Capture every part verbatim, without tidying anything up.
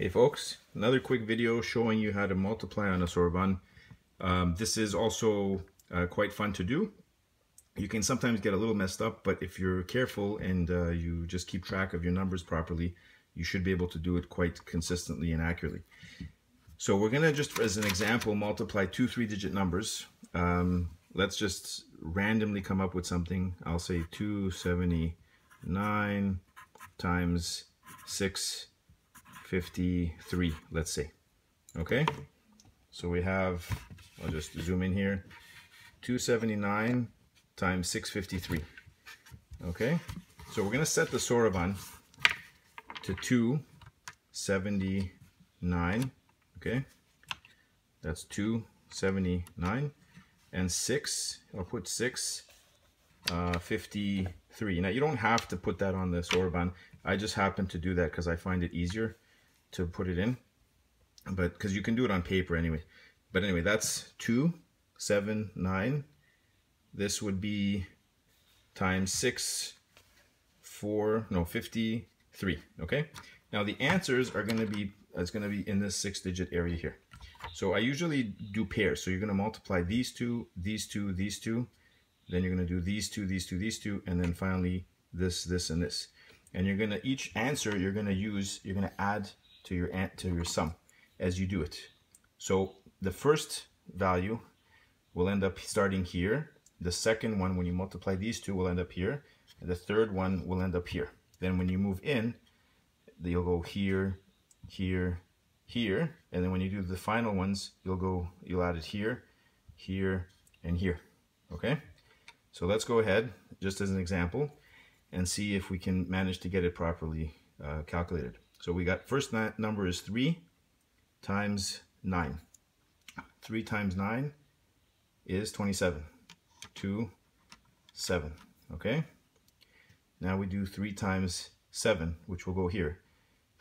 Hey folks, another quick video showing you how to multiply on a Soroban. Um, this is also uh, quite fun to do. You can sometimes get a little messed up, but if you're careful and uh, you just keep track of your numbers properly, you should be able to do it quite consistently and accurately. So we're going to just, as an example, multiply two three-digit numbers. Um, let's just randomly come up with something. I'll say two seventy-nine times six fifty-three, let's say. Okay, so we have, I'll just zoom in here, two seventy-nine times six fifty-three. Okay, so we're going to set the Soroban to two seventy-nine. Okay, that's two seventy-nine and six, I'll put six uh, fifty-three. Now you don't have to put that on the Soroban. I just happen to do that because I find it easier to put it in, but because you can do it on paper anyway. But anyway, that's two seven nine. This would be times six four no fifty-three. Okay, now the answers are going to be it's going to be in this six digit area here. So I usually do pairs, so you're going to multiply these two, these two, these two, then you're going to do these two, these two, these two, and then finally this, this, and this. And you're going to, each answer you're going to use, you're going to add to your to your sum as you do it. So the first value will end up starting here. The second one, when you multiply these two, will end up here. And the third one will end up here. Then when you move in, you'll go here, here, here. And then when you do the final ones, you'll go, you'll add it here, here, and here. Okay? So let's go ahead, just as an example, and see if we can manage to get it properly uh, calculated. So we got, first number is three times nine. three times nine is twenty-seven. two, seven. Okay? Now we do three times seven, which will go here.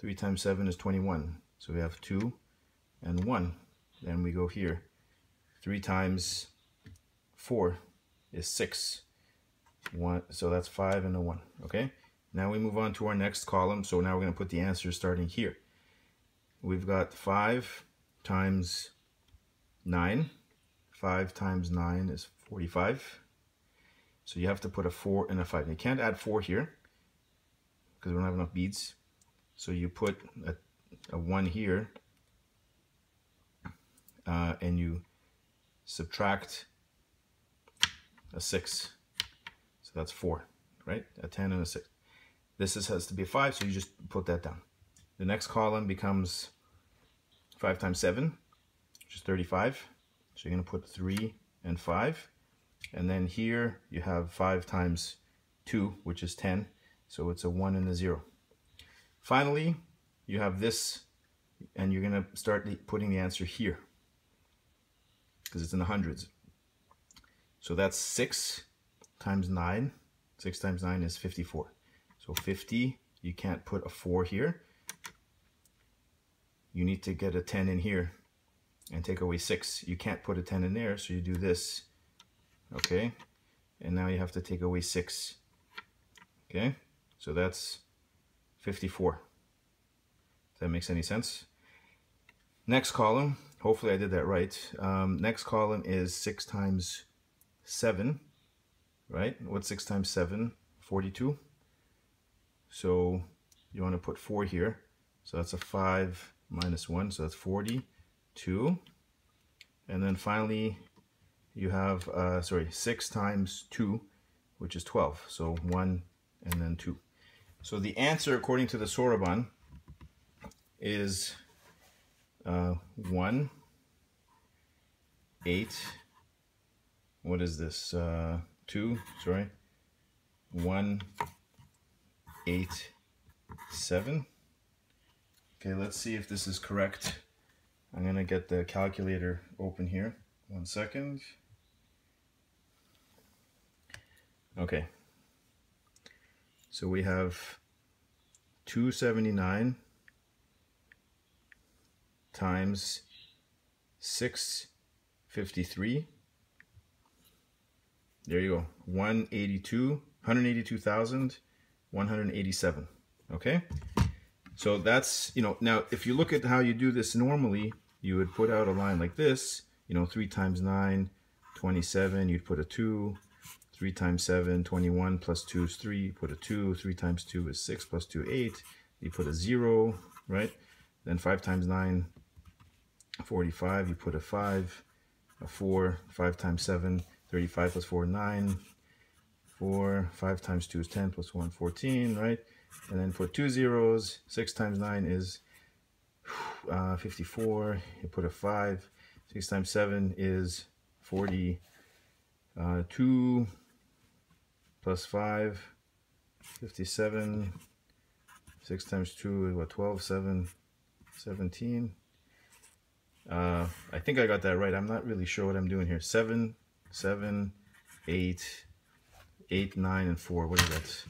three times seven is twenty-one. So we have two and one. Then we go here. three times four is six. One, so that's five and a one. Okay, now we move on to our next column. So now we're going to put the answers starting here. We've got five times nine. five times nine is forty-five. So you have to put a four and a five. You can't add four here because we don't have enough beads. So you put a, a one here uh, and you subtract a six. So that's four, right? A ten and a six. This is, has to be a five, so you just put that down. The next column becomes five times seven, which is thirty-five. So you're going to put three and five. And then here you have five times two, which is ten. So it's a one and a zero. Finally, you have this, and you're going to start putting the answer here because it's in the hundreds. So that's six times nine. six times nine is fifty-four. So fifty, you can't put a four here. You need to get a ten in here and take away six. You can't put a ten in there, so you do this. Okay, and now you have to take away six. Okay, so that's fifty-four. If that makes any sense. Next column, hopefully I did that right. Um, next column is six times seven. Right? What's six times seven? forty-two. So you want to put four here. So that's a five minus one. So that's forty-two. And then finally, you have, uh, sorry, six times two, which is twelve. So one and then two. So the answer, according to the Soroban, is uh, one, eight, what is this? Uh, two, sorry, one, eight, seven. Okay, let's see if this is correct. I'm gonna get the calculator open here. One second. Okay. So we have two seventy-nine times six fifty-three. There you go, one hundred eighty-two, one hundred eighty-two thousand, one hundred eighty-seven, okay? So that's, you know, now if you look at how you do this normally, you would put out a line like this, you know, three times nine, twenty-seven, you'd put a two, three times seven, twenty-one, plus two is three, put a two, three times two is six, plus two, eight, you put a zero, right? Then five times nine, forty-five, you put a five, a four, five times seven, thirty-five, plus four, nine, four, five times two is ten, plus one, fourteen, right? And then for two zeros, six times nine is uh, fifty-four, you put a five, six times seven is forty-two, uh, plus five, fifty-seven, six times two is what, twelve, seven, seventeen. Uh, I think I got that right. I'm not really sure what I'm doing here. seven, seven, eight, eight, nine, and four. What is that?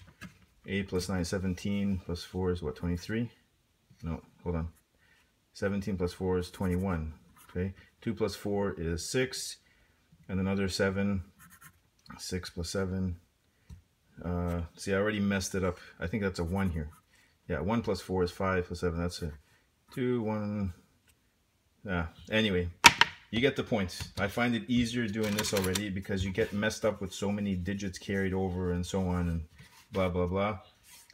eight plus nine, seventeen, plus four is what, twenty-three? No, hold on. seventeen plus four is twenty-one, okay? two plus four is six, and another seven, six plus seven. Uh, see, I already messed it up. I think that's a one here. Yeah, one plus four is five, plus seven, that's a two, one. Uh, anyway, you get the point. I find it easier doing this already because you get messed up with so many digits carried over and so on, and blah blah blah.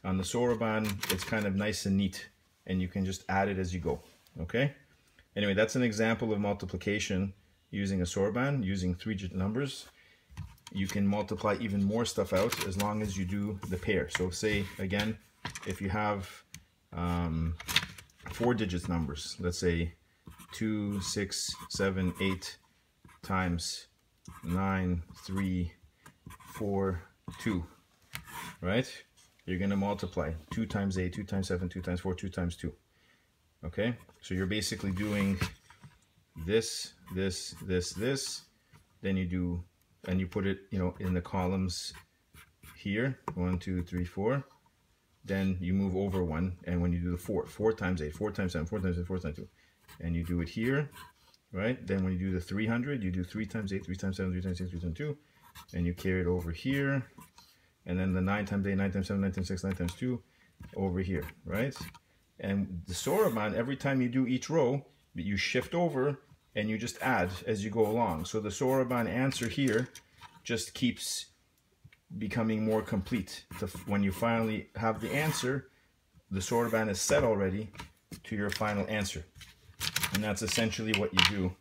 On the Soroban, it's kind of nice and neat, and you can just add it as you go. Okay, anyway, that's an example of multiplication using a Soroban, using three-digit numbers. You can multiply even more stuff out as long as you do the pair. So say again, if you have um, four digits numbers, let's say two, six, seven, eight, times nine, three, four, two, right? You're going to multiply two times eight, two times seven, two times four, two times two, okay? So you're basically doing this, this, this, this, then you do, and you put it, you know, in the columns here, one, two, three, four, then you move over one, and when you do the four, four times eight, four times seven, four times eight, four times two, and you do it here, right? Then when you do the three hundred, you do three times eight, three times seven, three times six, three times two, and you carry it over here, and then the nine times eight, nine times seven, nine times six, nine times two, over here, right? And the Soroban, every time you do each row, you shift over, and you just add as you go along. So the Soroban answer here just keeps becoming more complete. So when you finally have the answer, the Soroban is set already to your final answer. And that's essentially what you do.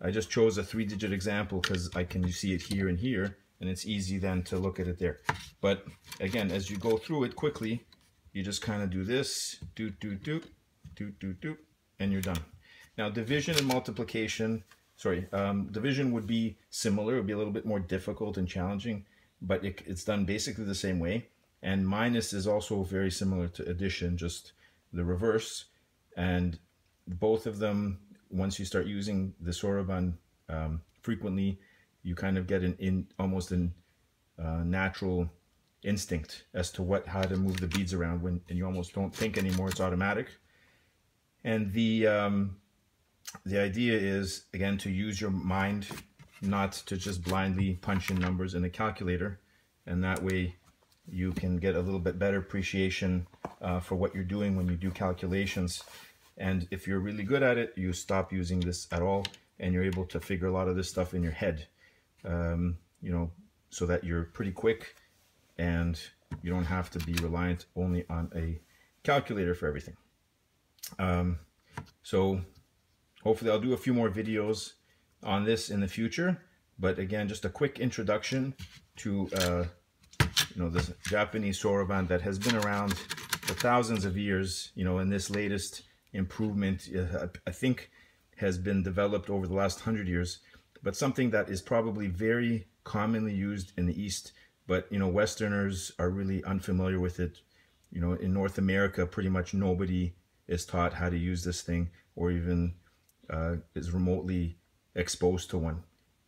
I just chose a three-digit example because I can see it here and here, and it's easy then to look at it there. But again, as you go through it quickly, you just kind of do this, doot, doot, doot, doot, doot, doot, and you're done. Now, division and multiplication, sorry, um, division would be similar. It would be a little bit more difficult and challenging, but it, it's done basically the same way. And minus is also very similar to addition, just the reverse. And both of them, once you start using the Soroban um, frequently, you kind of get an in almost an uh, natural instinct as to what how to move the beads around, when and you almost don't think anymore. It's automatic. And the um, the idea is again to use your mind, not to just blindly punch in numbers in a calculator, and that way you can get a little bit better appreciation uh, for what you're doing when you do calculations. And if you're really good at it, you stop using this at all, and you're able to figure a lot of this stuff in your head, um, you know, so that you're pretty quick and you don't have to be reliant only on a calculator for everything. Um, so hopefully I'll do a few more videos on this in the future. But again, just a quick introduction to, uh, you know, this Japanese Soroban that has been around for thousands of years, you know, in this latest improvement, uh, I think, has been developed over the last hundred years, but something that is probably very commonly used in the East, but, you know, Westerners are really unfamiliar with it. You know, in North America, pretty much nobody is taught how to use this thing, or even uh, is remotely exposed to one.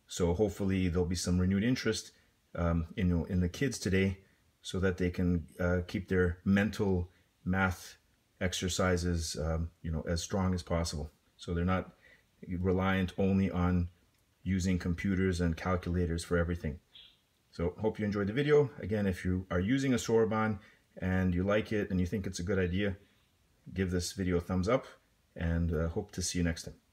So hopefully there'll be some renewed interest, um, you know, in the kids today, so that they can uh, keep their mental math exercises, um, you know, as strong as possible. So they're not reliant only on using computers and calculators for everything. So hope you enjoyed the video. Again, if you are using a Soroban and you like it and you think it's a good idea, give this video a thumbs up, and uh, hope to see you next time.